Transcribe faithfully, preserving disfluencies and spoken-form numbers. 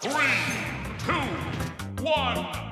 three, two, one.